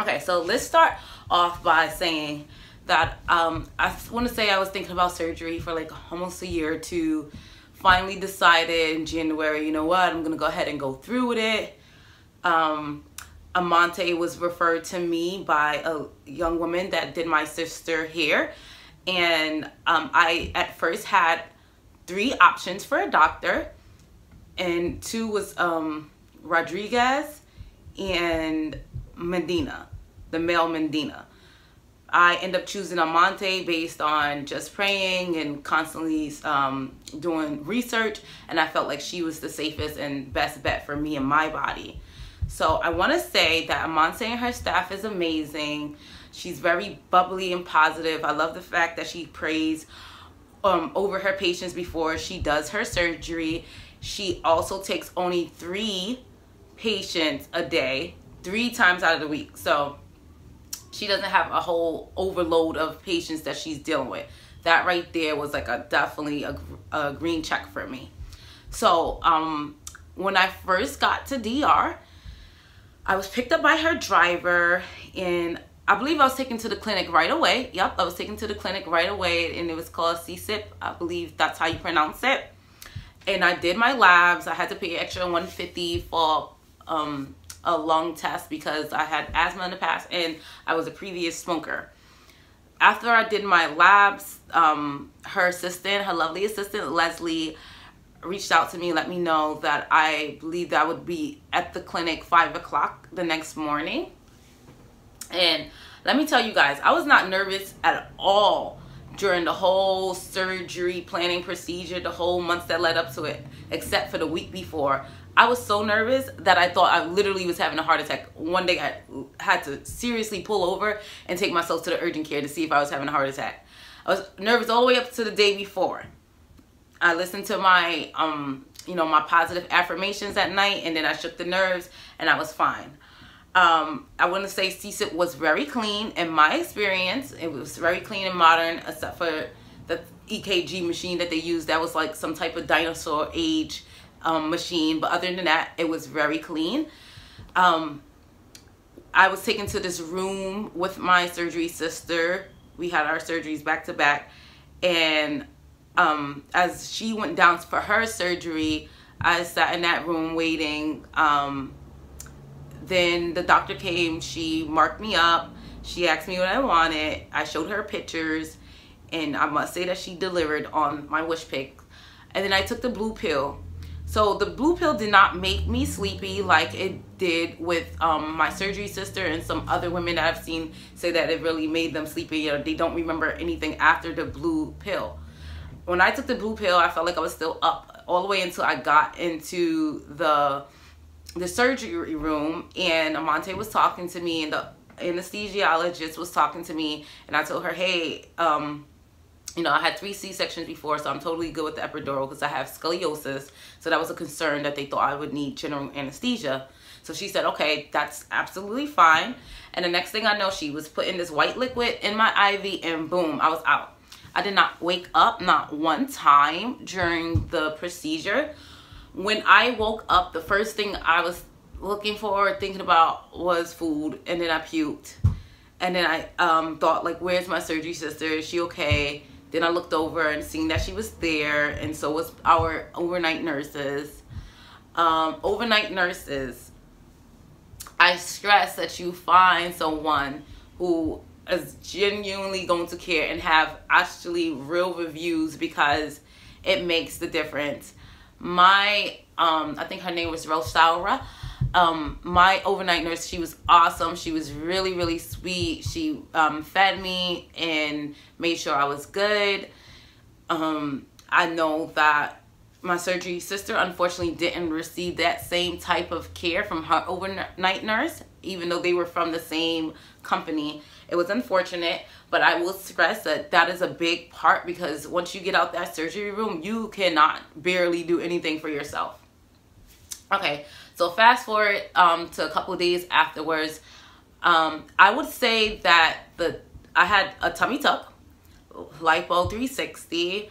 Okay, so let's start off by saying that I want to say I was thinking about surgery for like almost a year or two. Finally decided in January, you know what, I'm gonna go ahead and go through with it. Almonte was referred to me by a young woman that did my sister hair, and I at first had 3 options for a doctor, and 2 was Rodriguez and Medina, the male Medina. I end up choosing Almonte based on just praying and constantly doing research, and I felt like she was the safest and best bet for me and my body. So I want to say that Almonte and her staff is amazing. She's very bubbly and positive. I love the fact that she prays over her patients before she does her surgery. She also takes only 3 patients a day, 3 times out of the week. So she doesn't have a whole overload of patients that she's dealing with. That right there was like a definitely a green check for me. So when I first got to DR, I was picked up by her driver, and I believe I was taken to the clinic right away. Yep, I was taken to the clinic right away, and it was called CSIP. I believe that's how you pronounce it. And I did my labs. I had to pay extra $150 for a lung test because I had asthma in the past and I was a previous smoker. After I did my labs, her lovely assistant Leslie reached out to me, let me know that I believe that I would be at the clinic 5 o'clock the next morning. And let me tell you guys, I was not nervous at all during the whole surgery planning procedure, the whole months that led up to it, except for the week before. I was so nervous that I thought I literally was having a heart attack. One day I had to seriously pull over and take myself to the urgent care to see if I was having a heart attack. I was nervous all the way up to the day before. I listened to my, you know, my positive affirmations at night, and then I shook the nerves and I was fine. I want to say CSIP was very clean in my experience. It was very clean and modern, except for the EKG machine that they used. That was like some type of dinosaur age machine, but other than that, it was very clean. I was taken to this room with my surgery sister. We had our surgeries back to back, and as she went down for her surgery, I sat in that room waiting. Then the doctor came, she marked me up, she asked me what I wanted, I showed her pictures, and I must say that she delivered on my wish pick. And then I took the blue pill. So the blue pill did not make me sleepy like it did with my surgery sister and some other women that I've seen say that it really made them sleepy, or they don't remember anything after the blue pill. When I took the blue pill, I felt like I was still up all the way until I got into the surgery room, and Almonte was talking to me, and the anesthesiologist was talking to me, and I told her, hey, you know, I had 3 C-sections before, so I'm totally good with the epidural because I have scoliosis, so that was a concern that they thought I would need general anesthesia. So she said, okay, that's absolutely fine. And the next thing I know, she was putting this white liquid in my IV, and boom, I was out. I did not wake up, not one time during the procedure. When I woke up, the first thing I was looking for, thinking about, was food, and then I puked. And then I thought, like, where's my surgery sister? Is she okay? Then I looked over and seen that she was there, and so was our overnight nurses. I stress that you find someone who is genuinely going to care and have actually real reviews, because it makes the difference. My I think her name was Rosaura. My overnight nurse, she was awesome. She was really, really sweet. She fed me and made sure I was good. I know that my surgery sister unfortunately didn't receive that same type of care from her overnight nurse, even though they were from the same company. It was unfortunate, but I will stress that that is a big part, because once you get out that surgery room, you cannot barely do anything for yourself. Okay. So fast forward to a couple of days afterwards, I would say that I had a tummy tuck, lipo 360,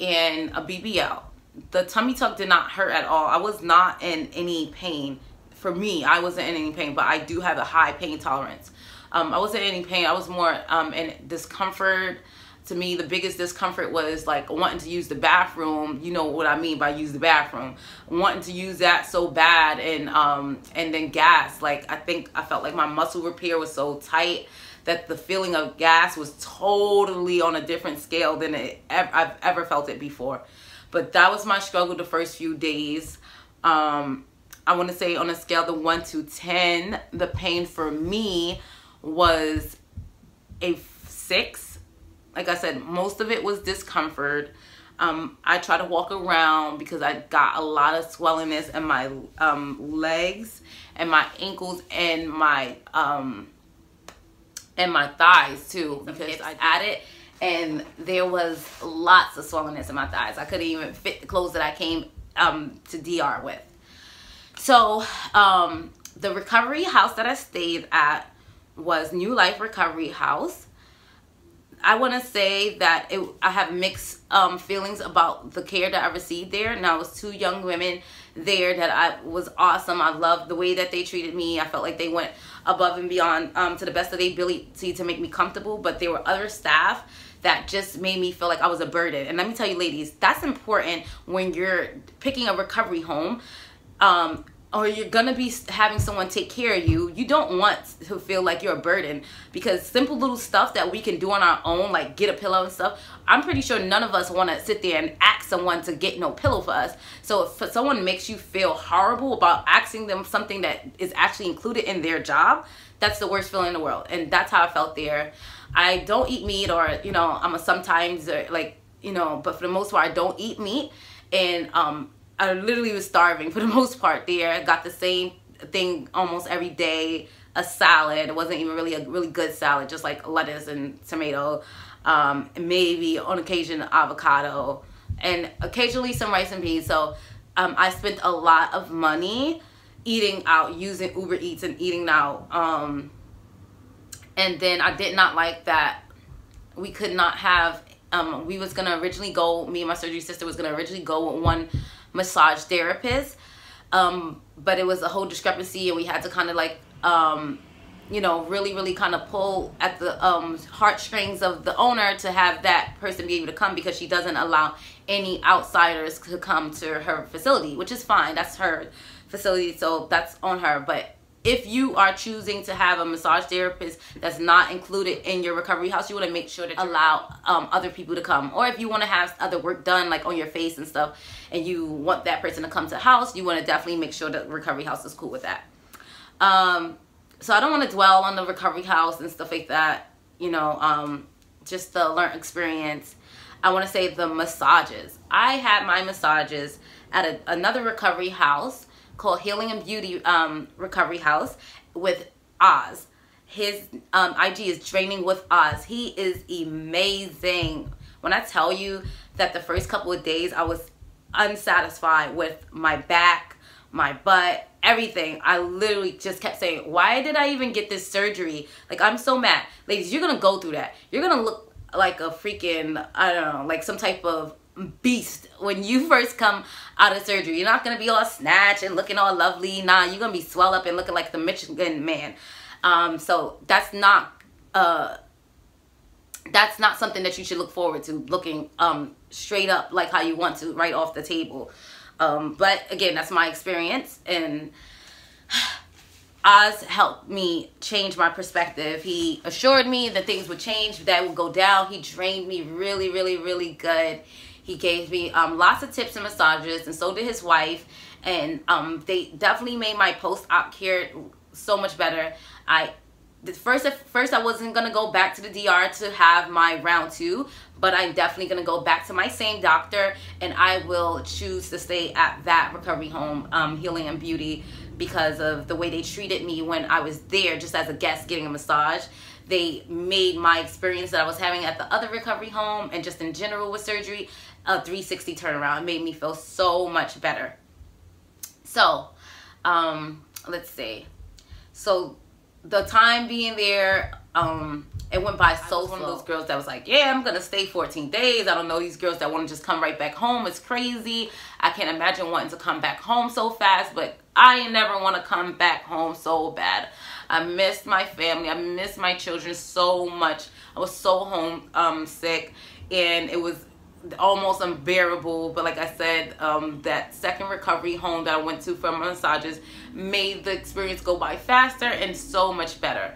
and a BBL. The tummy tuck did not hurt at all. I was not in any pain for me, I wasn't in any pain, but I do have a high pain tolerance. I wasn't in any pain. I was more in discomfort. To me, the biggest discomfort was like wanting to use the bathroom. You know what I mean by use the bathroom. Wanting to use that so bad, and then gas. Like, I think I felt like my muscle repair was so tight that the feeling of gas was totally on a different scale than I've ever felt it before. But that was my struggle the first few days. I want to say on a scale of 1 to 10, the pain for me was a 6. Like I said, most of it was discomfort. I tried to walk around because I got a lot of swellingness in my legs and my ankles and my thighs too, because I had it and there was lots of swellingness in my thighs. I couldn't even fit the clothes that I came to DR with. So the recovery house that I stayed at was New Life Recovery House. I want to say that I have mixed feelings about the care that I received there. Now, it was two young women there that was awesome. I loved the way that they treated me. I felt like they went above and beyond to the best of their ability to make me comfortable. But there were other staff that just made me feel like I was a burden. And let me tell you, ladies, that's important when you're picking a recovery home. Or you're gonna be having someone take care of you. You don't want to feel like you're a burden, because simple little stuff that we can do on our own, like get a pillow and stuff, I'm pretty sure none of us wanna sit there and ask someone to get no pillow for us. So if someone makes you feel horrible about asking them something that is actually included in their job, that's the worst feeling in the world. And that's how I felt there. I don't eat meat, or, you know, I'm a sometimes, or like, you know, but for the most part, I don't eat meat. And I literally was starving for the most part there. I got the same thing almost every day, a salad. It wasn't even really a really good salad, just like lettuce and tomato, maybe on occasion avocado, and occasionally some rice and peas. So I spent a lot of money eating out, using Uber Eats and eating out. And then I did not like that we could not have, we was gonna originally go, me and my surgery sister was gonna originally go with one massage therapist, but it was a whole discrepancy, and we had to kind of like you know, really kind of pull at the heartstrings of the owner to have that person be able to come, because she doesn't allow any outsiders to come to her facility, which is fine. That's her facility, so that's on her. But if you are choosing to have a massage therapist that's not included in your recovery house, you want to make sure to allow other people to come. Or if you want to have other work done, like on your face and stuff, and you want that person to come to the house, you want to definitely make sure that recovery house is cool with that. So I don't want to dwell on the recovery house and stuff like that, you know, just the learned experience. I want to say the massages. I had my massages at another recovery house called Healing and Beauty Recovery House with Oz. His IG is Draining with Oz. He is amazing. When I tell you that the first couple of days I was unsatisfied with my back, my butt, everything. I literally just kept saying, why did I even get this surgery? Like, I'm so mad. Ladies, you're gonna go through that. You're gonna look like a freaking, I don't know, like some type of beast when you first come out of surgery. You're not gonna be all snatched and looking all lovely. Nah, you're gonna be swelled up and looking like the Michigan Man. So that's not something that you should look forward to, looking straight up like how you want to, right off the table. But again, that's my experience, and Oz helped me change my perspective. He assured me that things would change, that would go down. He drained me really good. He gave me lots of tips and massages, and so did his wife. And they definitely made my post-op care so much better. At first I wasn't going to go back to the DR to have my round 2, but I'm definitely going to go back to my same doctor, and I will choose to stay at that recovery home, Healing and Beauty, because of the way they treated me when I was there just as a guest getting a massage. They made my experience that I was having at the other recovery home, and just in general with surgery, a 360 turnaround. It made me feel so much better. So, let's see. So the time being there, It went by so slow. One of those girls that was like, yeah, I'm going to stay 14 days. I don't know these girls that want to just come right back home. It's crazy. I can't imagine wanting to come back home so fast, but I never want to come back home so bad. I missed my family. I missed my children so much. I was so homesick, and it was almost unbearable. But like I said, that second recovery home that I went to for my massages made the experience go by faster and so much better.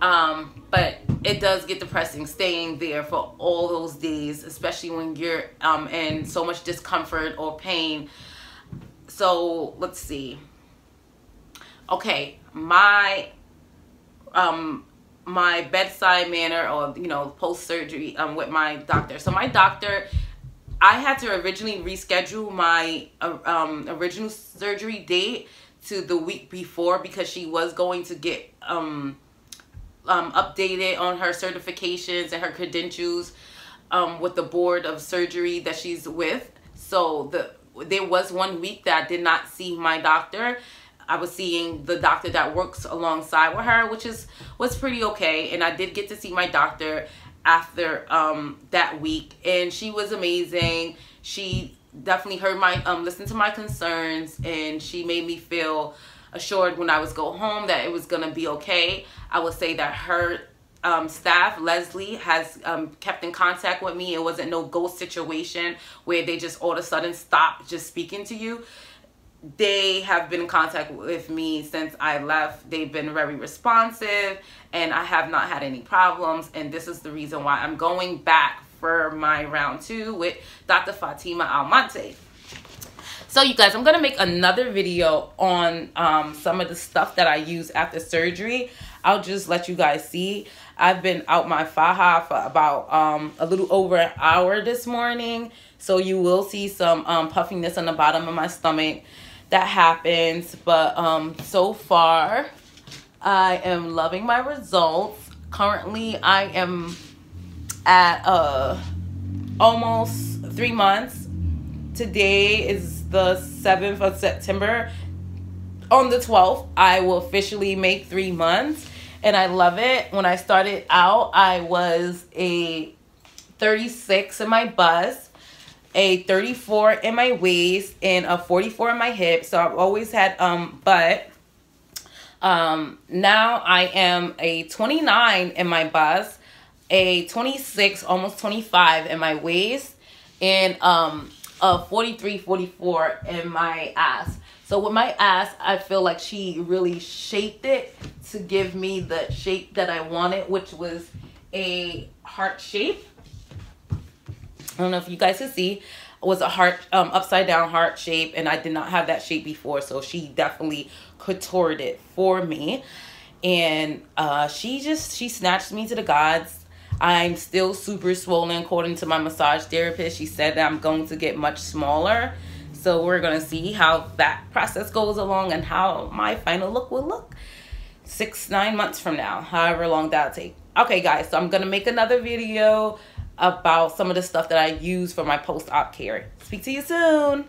But it does get depressing staying there for all those days, especially when you're in so much discomfort or pain. So let's see. Okay, my my bedside manner, or you know, post-surgery with my doctor. So my doctor, I had to originally reschedule my original surgery date to the week before, because she was going to get updated on her certifications and her credentials with the board of surgery that she's with. So there was 1 week that I did not see my doctor. I was seeing the doctor that works alongside with her, which was pretty okay. And I did get to see my doctor after that week, and she was amazing. She definitely heard my listened to my concerns, and she made me feel assured when I was go home that it was gonna be okay. I would say that her staff, Leslie, has kept in contact with me. It wasn't no ghost situation where they just all of a sudden stop just speaking to you. They have been in contact with me since I left. They've been very responsive, and I have not had any problems. And this is the reason why I'm going back for my round two with Dr. Fatima Almonte. So you guys, I'm going to make another video on some of the stuff that I use after surgery. I'll just let you guys see. I've been out my faja for about a little over an hour this morning. So you will see some puffiness on the bottom of my stomach. That happens. But so far, I am loving my results. Currently, I am at almost 3 months. Today is the 7th of September. On the 12th, I will officially make 3 months, and I love it. When I started out, I was a 36 in my bust, a 34 in my waist, and a 44 in my hip. So I've always had now I am a 29 in my bust, a 26, almost 25 in my waist, and of 43, 44 in my ass. So with my ass, I feel like she really shaped it to give me the shape that I wanted, which was a heart shape. I don't know if you guys can see. It was a heart, upside down heart shape, and I did not have that shape before, so she definitely contoured it for me. And she snatched me to the gods. I'm still super swollen, according to my massage therapist. She said that I'm going to get much smaller. So we're going to see how that process goes along and how my final look will look 6-9 months from now, however long that'll take. Okay, guys, so I'm going to make another video about some of the stuff that I use for my post-op care. Speak to you soon.